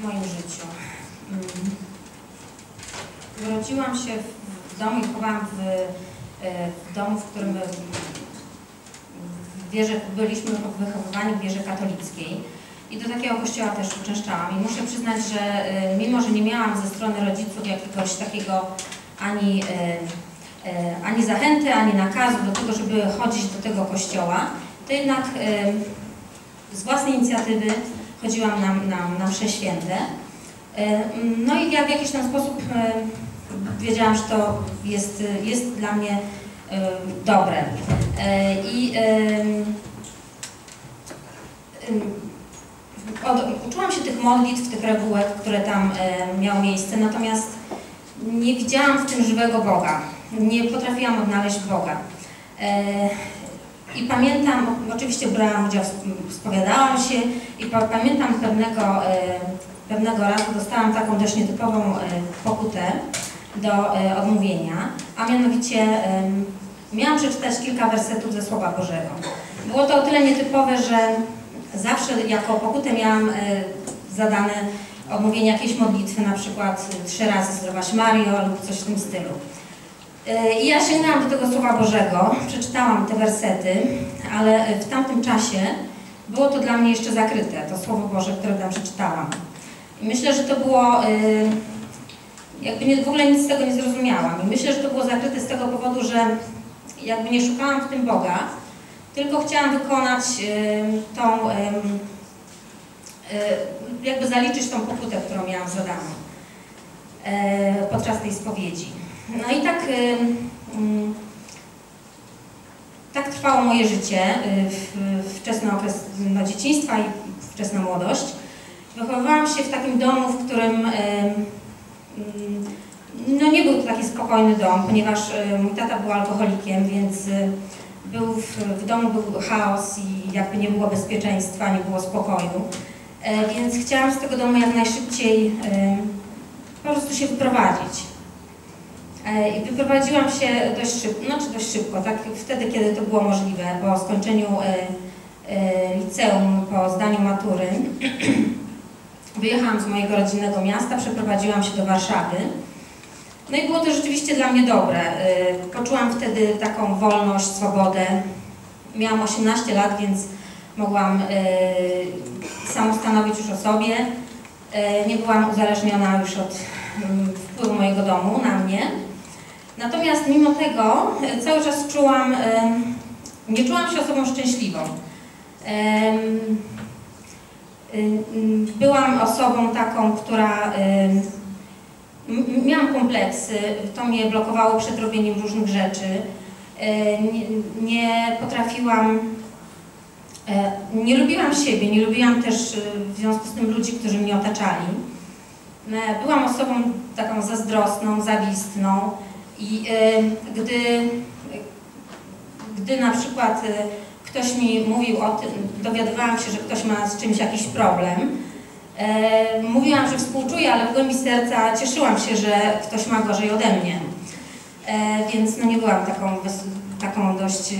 w moim życiu. Urodziłam się w domu i chowałam w domu, w którym w wierze, byliśmy wychowywani w wierze katolickiej i do takiego kościoła też uczęszczałam. I muszę przyznać, że mimo, że nie miałam ze strony rodziców jakiegoś takiego ani zachęty, ani nakazu do tego, żeby chodzić do tego kościoła, to jednak z własnej inicjatywy chodziłam na msze święte. No i ja w jakiś tam sposób wiedziałam, że to jest dla mnie dobre. I uczyłam się tych modlitw, tych regułek, które tam miały miejsce, natomiast nie widziałam w tym żywego Boga. Nie potrafiłam odnaleźć Boga. I pamiętam, oczywiście brałam udział, spowiadałam się i pamiętam pewnego razu dostałam taką też nietypową pokutę do odmówienia, a mianowicie miałam przeczytać kilka wersetów ze Słowa Bożego. Było to o tyle nietypowe, że zawsze jako pokutę miałam zadane odmówienie jakiejś modlitwy, na przykład 3 razy Zdrowaś Mario lub coś w tym stylu. I ja sięgnęłam do tego Słowa Bożego, przeczytałam te wersety, ale w tamtym czasie było to dla mnie jeszcze zakryte, to Słowo Boże, które tam przeczytałam. I myślę, że to było, w ogóle nic z tego nie zrozumiałam. I myślę, że to było zakryte z tego powodu, że jakby nie szukałam w tym Boga, tylko chciałam wykonać tą, jakby zaliczyć tą pokutę, którą miałam zadaną podczas tej spowiedzi. No i tak trwało moje życie, wczesny okres dzieciństwa i wczesna młodość. Wychowywałam się w takim domu, w którym no nie był to taki spokojny dom, ponieważ mój tata był alkoholikiem, więc był w domu był chaos i jakby nie było bezpieczeństwa, nie było spokoju. Więc chciałam z tego domu jak najszybciej po prostu się wyprowadzić. I wyprowadziłam się dość szybko, tak wtedy, kiedy to było możliwe, po skończeniu liceum, po zdaniu matury. Wyjechałam z mojego rodzinnego miasta, przeprowadziłam się do Warszawy. No i było to rzeczywiście dla mnie dobre. Poczułam wtedy taką wolność, swobodę. Miałam 18 lat, więc mogłam samostanowić już o sobie. Nie byłam uzależniona już od wpływu mojego domu na mnie. Natomiast mimo tego cały czas czułam, nie czułam się osobą szczęśliwą. Byłam osobą taką, która miałam kompleksy, to mnie blokowało przed robieniem różnych rzeczy. Nie potrafiłam, nie lubiłam siebie, nie lubiłam też w związku z tym ludzi, którzy mnie otaczali. Byłam osobą taką zazdrosną, zawistną i gdy na przykład ktoś mi mówił o tym, dowiadywałam się, że ktoś ma z czymś jakiś problem, mówiłam, że współczuję, ale w głębi serca cieszyłam się, że ktoś ma gorzej ode mnie. Więc no nie byłam taką dość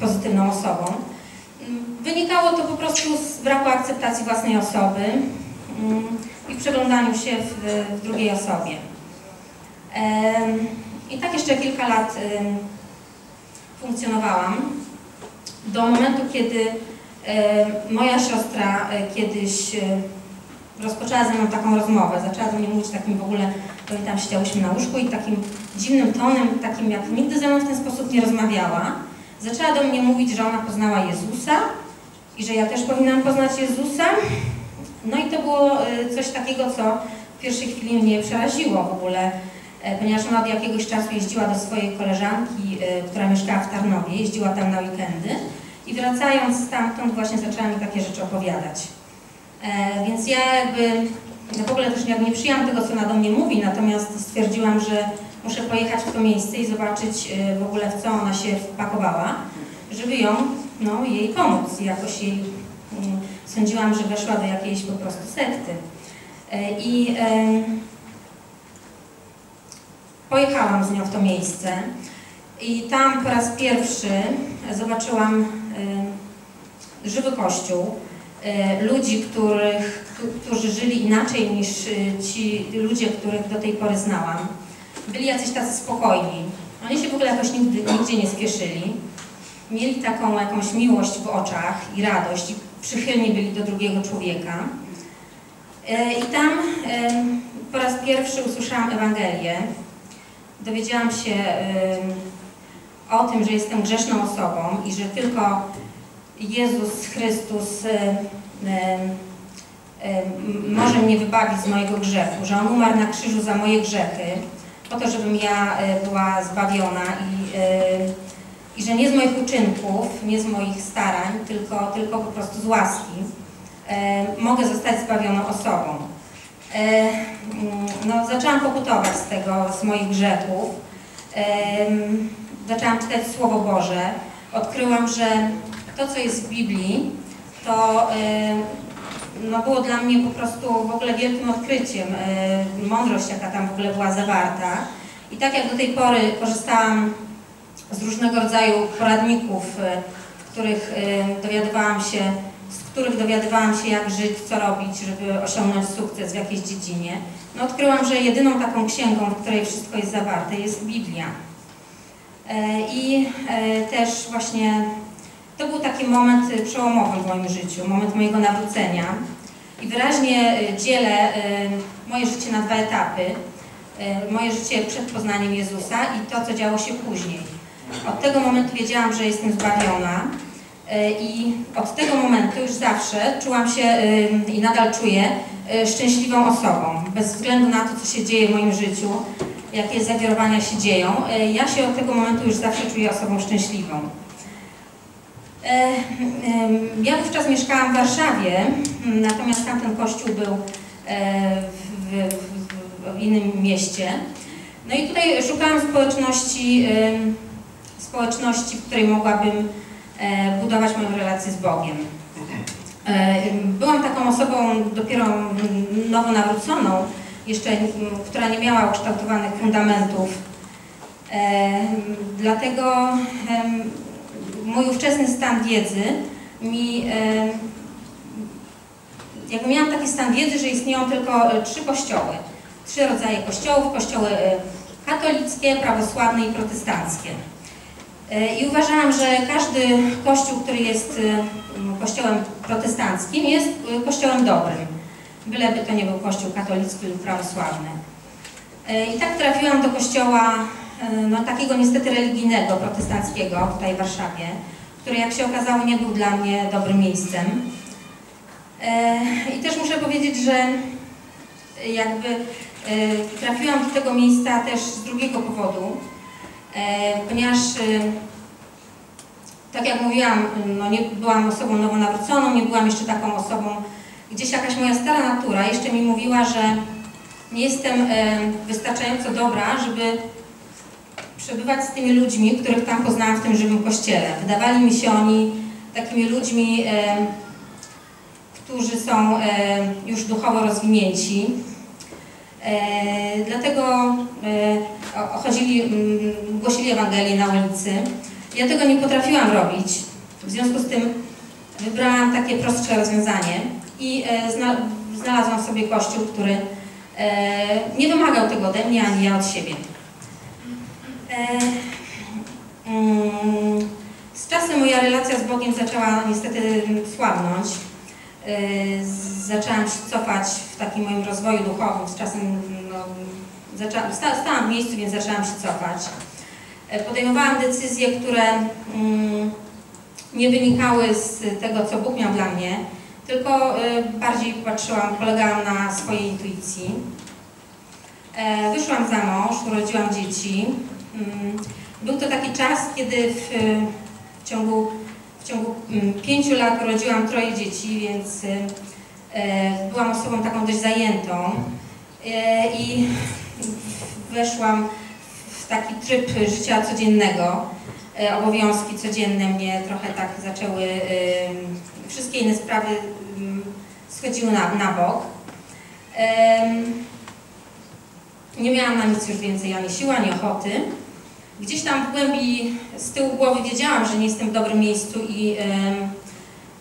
pozytywną osobą. Wynikało to po prostu z braku akceptacji własnej osoby i w przeglądaniu się w drugiej osobie. I tak jeszcze kilka lat funkcjonowałam, do momentu, kiedy moja siostra kiedyś rozpoczęła ze mną taką rozmowę. Zaczęła do mnie mówić takim w ogóle, pamiętam, siedziałyśmy na łóżku i takim dziwnym tonem, takim jak nigdy ze mną w ten sposób nie rozmawiała. Zaczęła do mnie mówić, że ona poznała Jezusa i że ja też powinnam poznać Jezusa. No i to było coś takiego, co w pierwszej chwili mnie przeraziło w ogóle, ponieważ ona od jakiegoś czasu jeździła do swojej koleżanki, która mieszkała w Tarnowie, jeździła tam na weekendy i wracając stamtąd właśnie zaczęła mi takie rzeczy opowiadać. Więc ja jakby w ogóle też nie przyjęłam tego, co ona do mnie mówi, natomiast stwierdziłam, że muszę pojechać w to miejsce i zobaczyć w ogóle, w co ona się wpakowała, żeby ją, no, jej pomóc. Jakoś jej sądziłam, że weszła do jakiejś po prostu sekty. I pojechałam z nią w to miejsce i tam po raz pierwszy zobaczyłam żywy kościół, ludzi, których którzy żyli inaczej niż ci ludzie, których do tej pory znałam. Byli jacyś tacy spokojni. Oni się w ogóle jakoś nigdzie nie spieszyli. Mieli taką jakąś miłość w oczach i radość i przychylni byli do drugiego człowieka. I tam po raz pierwszy usłyszałam Ewangelię. Dowiedziałam się o tym, że jestem grzeszną osobą i że tylko Jezus Chrystus może mnie wybawić z mojego grzechu, że On umarł na krzyżu za moje grzechy, po to, żebym ja była zbawiona i że nie z moich uczynków, nie z moich starań, tylko po prostu z łaski mogę zostać zbawioną osobą. No, zaczęłam pokutować z moich grzechów, zaczęłam czytać Słowo Boże, odkryłam, że to, co jest w Biblii, to no, było dla mnie po prostu w ogóle wielkim odkryciem, mądrość, jaka tam w ogóle była zawarta. I tak jak do tej pory korzystałam z różnego rodzaju poradników, z których dowiadywałam się, jak żyć, co robić, żeby osiągnąć sukces w jakiejś dziedzinie, no, odkryłam, że jedyną taką księgą, w której wszystko jest zawarte, jest Biblia. I też właśnie to był taki moment przełomowy w moim życiu, moment mojego nawrócenia. I wyraźnie dzielę moje życie na dwa etapy. Moje życie przed poznaniem Jezusa i to, co działo się później. Od tego momentu wiedziałam, że jestem zbawiona i od tego momentu już zawsze czułam się i nadal czuję szczęśliwą osobą. Bez względu na to, co się dzieje w moim życiu, jakie zawirowania się dzieją, ja się od tego momentu już zawsze czuję osobą szczęśliwą. Ja wówczas mieszkałam w Warszawie, natomiast tamten kościół był w innym mieście. No i tutaj szukałam społeczności, w której mogłabym budować moją relację z Bogiem. Byłam taką osobą dopiero nowo nawróconą, jeszcze, która nie miała ukształtowanych fundamentów. Dlatego mój ówczesny stan wiedzy jakby miałam taki stan wiedzy, że istnieją tylko trzy kościoły. Trzy rodzaje kościołów, kościoły katolickie, prawosławne i protestanckie. I uważałam, że każdy kościół, który jest kościołem protestanckim, jest kościołem dobrym. Byleby to nie był kościół katolicki lub prawosławny. I tak trafiłam do kościoła no, takiego niestety religijnego, protestanckiego tutaj w Warszawie, który jak się okazało nie był dla mnie dobrym miejscem. I też muszę powiedzieć, że jakby trafiłam do tego miejsca też z drugiego powodu, ponieważ tak jak mówiłam, no nie byłam osobą nowonawróconą, nie byłam jeszcze taką osobą, gdzieś jakaś moja stara natura jeszcze mi mówiła, że nie jestem wystarczająco dobra, żeby przebywać z tymi ludźmi, których tam poznałam w tym żywym kościele. Wydawali mi się oni takimi ludźmi, którzy są już duchowo rozwinięci. Dlatego głosili Ewangelię na ulicy. Ja tego nie potrafiłam robić, w związku z tym wybrałam takie prostsze rozwiązanie i znalazłam sobie kościół, który nie wymagał tego ode mnie, ani ja od siebie. Z czasem moja relacja z Bogiem zaczęła niestety słabnąć. Zaczęłam się cofać w takim moim rozwoju duchowym, z czasem no, stałam w miejscu, więc zaczęłam się cofać. Podejmowałam decyzje, które nie wynikały z tego, co Bóg miał dla mnie, tylko bardziej polegałam na swojej intuicji. Wyszłam za mąż, urodziłam dzieci. Był to taki czas, kiedy w ciągu 5 lat urodziłam 3 dzieci, więc byłam osobą taką dość zajętą i weszłam w taki tryb życia codziennego. Obowiązki codzienne mnie trochę tak zaczęły, wszystkie inne sprawy schodziły na bok. Nie miałam na nic już więcej ani siły, ani ochoty. Gdzieś tam w głębi, z tyłu głowy wiedziałam, że nie jestem w dobrym miejscu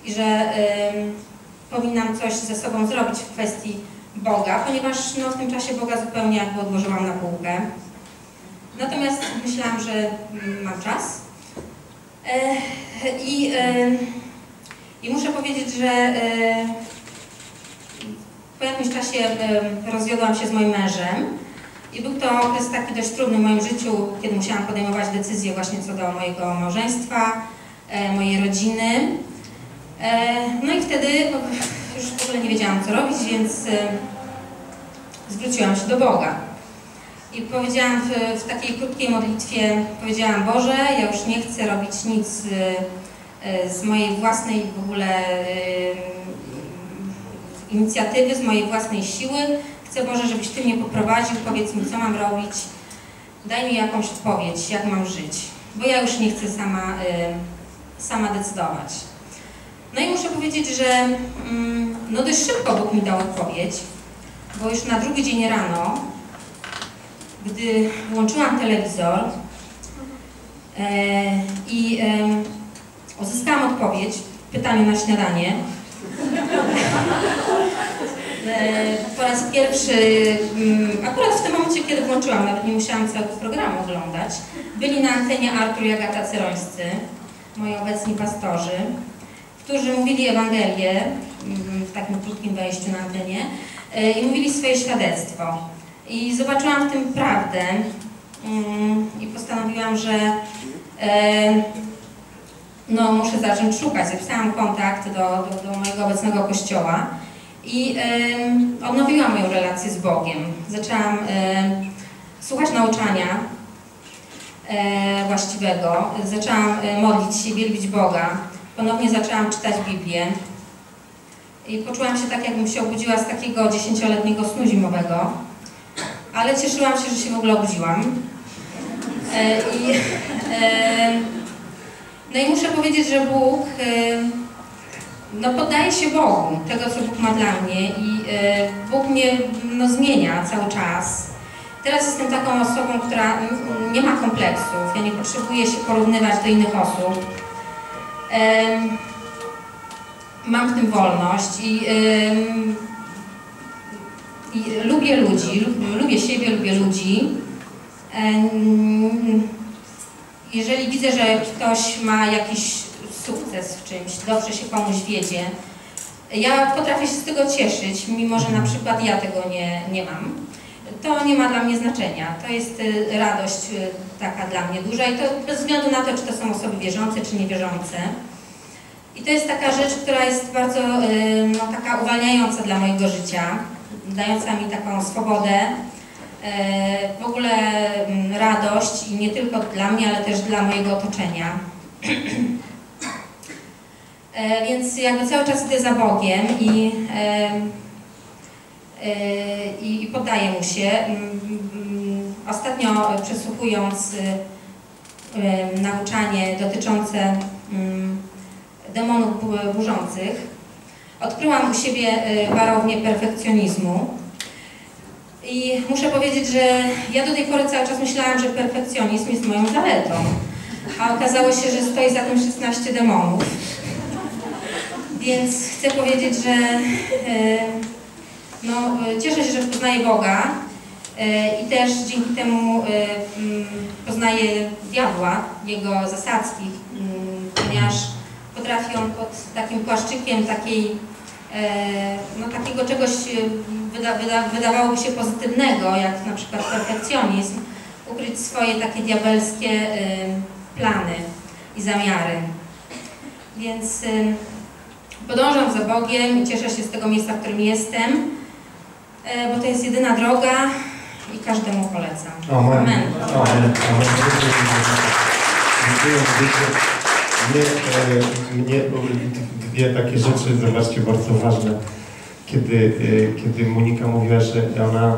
i że powinnam coś ze sobą zrobić w kwestii Boga, ponieważ no, w tym czasie Boga zupełnie jakby odłożyłam na półkę. Natomiast myślałam, że mam czas. I muszę powiedzieć, że po jakimś czasie rozwiodłam się z moim mężem i był to okres taki dość trudny w moim życiu, kiedy musiałam podejmować decyzje właśnie co do mojego małżeństwa, mojej rodziny. No i wtedy już w ogóle nie wiedziałam, co robić, więc zwróciłam się do Boga. I powiedziałam w takiej krótkiej modlitwie, powiedziałam: Boże, ja już nie chcę robić nic z mojej własnej w ogóle inicjatywy, z mojej własnej siły. Chcę, Boże, żebyś Ty mnie poprowadził, powiedz mi, co mam robić. Daj mi jakąś odpowiedź, jak mam żyć, bo ja już nie chcę sama decydować. No i muszę powiedzieć, że no dość szybko Bóg mi dał odpowiedź, bo już na drugi dzień rano, gdy włączyłam telewizor i uzyskałam odpowiedź, pytanie na śniadanie. Po raz pierwszy, akurat w tym momencie, kiedy włączyłam, nawet nie musiałam całego programu oglądać, byli na antenie Artur i Agata Cerońscy, moi obecni pastorzy, którzy mówili Ewangelię w takim krótkim wejściu na antenie i mówili swoje świadectwo. I zobaczyłam w tym prawdę i postanowiłam, że no, muszę zacząć szukać. Zapisałam kontakt do mojego obecnego kościoła i odnowiłam moją relację z Bogiem. Zaczęłam słuchać nauczania właściwego, zaczęłam modlić się, wielbić Boga. Ponownie zaczęłam czytać Biblię i poczułam się tak, jakbym się obudziła z takiego 10-letniego snu zimowego, ale cieszyłam się, że się w ogóle obudziłam. No i muszę powiedzieć, że Bóg, no poddaje się Bogu, tego, co Bóg ma dla mnie i Bóg mnie no, zmienia cały czas. Teraz jestem taką osobą, która nie ma kompleksów, ja nie potrzebuję się porównywać do innych osób. Mam w tym wolność i lubię ludzi, lubię siebie, lubię ludzi. Jeżeli widzę, że ktoś ma jakiś sukces w czymś, dobrze się komuś wiedzie, ja potrafię się z tego cieszyć, mimo że na przykład ja tego nie mam. To nie ma dla mnie znaczenia, to jest radość taka dla mnie duża i to bez względu na to, czy to są osoby wierzące, czy niewierzące. I to jest taka rzecz, która jest bardzo no, taka uwalniająca dla mojego życia, dająca mi taką swobodę, w ogóle radość i nie tylko dla mnie, ale też dla mojego otoczenia. Więc jakby cały czas idę za Bogiem i poddaję mu się. Ostatnio przesłuchując nauczanie dotyczące demonów burzących, odkryłam u siebie warownię perfekcjonizmu. I muszę powiedzieć, że ja do tej pory cały czas myślałam, że perfekcjonizm jest moją zaletą, a okazało się, że stoi za tym 16 demonów. Więc chcę powiedzieć, że no, cieszę się, że poznaję Boga i też dzięki temu poznaję diabła, jego zasadzki, ponieważ potrafi on pod takim płaszczykiem takiej, no, takiego czegoś wydawałoby się pozytywnego, jak na przykład perfekcjonizm, ukryć swoje takie diabelskie plany i zamiary. Więc podążam za Bogiem i cieszę się z tego miejsca, w którym jestem, bo to jest jedyna droga i każdemu polecam. Amen. Amen. Amen. Mnie dwie takie rzeczy, zobaczcie, bardzo ważne. Kiedy Monika mówiła, że ona,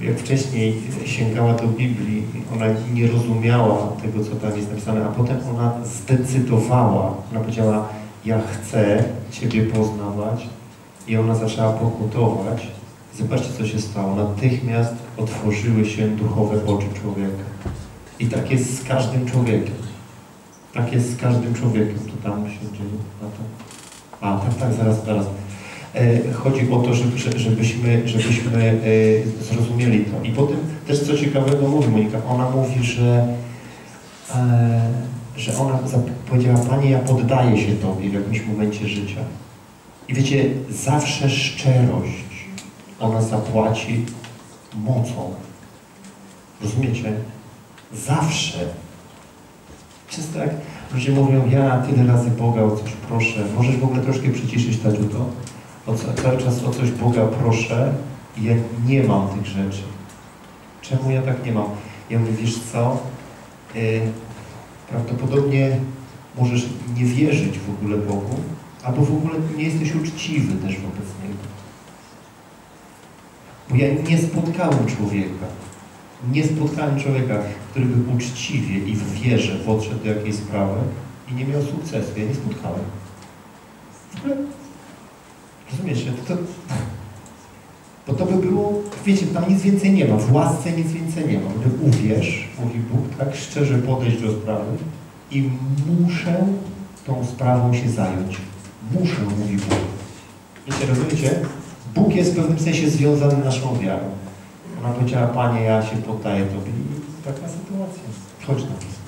jak wcześniej sięgała do Biblii, ona nie rozumiała tego, co tam jest napisane, a potem ona zdecydowała, ona powiedziała: ja chcę Ciebie poznawać, i ona zaczęła pokutować. Zobaczcie, co się stało. Natychmiast otworzyły się duchowe oczy człowieka. I tak jest z każdym człowiekiem. Tak jest z każdym człowiekiem, co tam się dzieje. A, tak, zaraz. Chodzi o to, żebyśmy zrozumieli to. I potem też co ciekawego mówi Monika. Ona mówi, że ona powiedziała: Panie, ja poddaję się Tobie w jakimś momencie życia. I wiecie, zawsze szczerość ona zapłaci mocą. Rozumiecie? Zawsze. Często jak ludzie mówią: ja tyle razy Boga o coś proszę. Możesz w ogóle troszkę przyciszyć ta dziuto? Cały czas o coś Boga proszę i ja nie mam tych rzeczy. Czemu ja tak nie mam? Ja mówię: wiesz co? Prawdopodobnie możesz nie wierzyć w ogóle Bogu, albo w ogóle nie jesteś uczciwy też wobec Niego. Bo ja nie spotkałem człowieka, który był uczciwie i w wierze podszedł do jakiejś sprawy i nie miał sukcesu. Ja nie spotkałem. Rozumiecie? Bo to by było, wiecie, tam nic więcej nie ma, w łasce nic więcej nie ma. Gdy uwierz, mówi Bóg, tak szczerze podejść do sprawy i muszę tą sprawą się zająć. Muszę, mówi Bóg. Wiecie, rozumiecie? Bóg jest w pewnym sensie związany naszą wiarą. Ona powiedziała: Panie, ja się poddaję Tobie. I taka sytuacja. Chodź na to.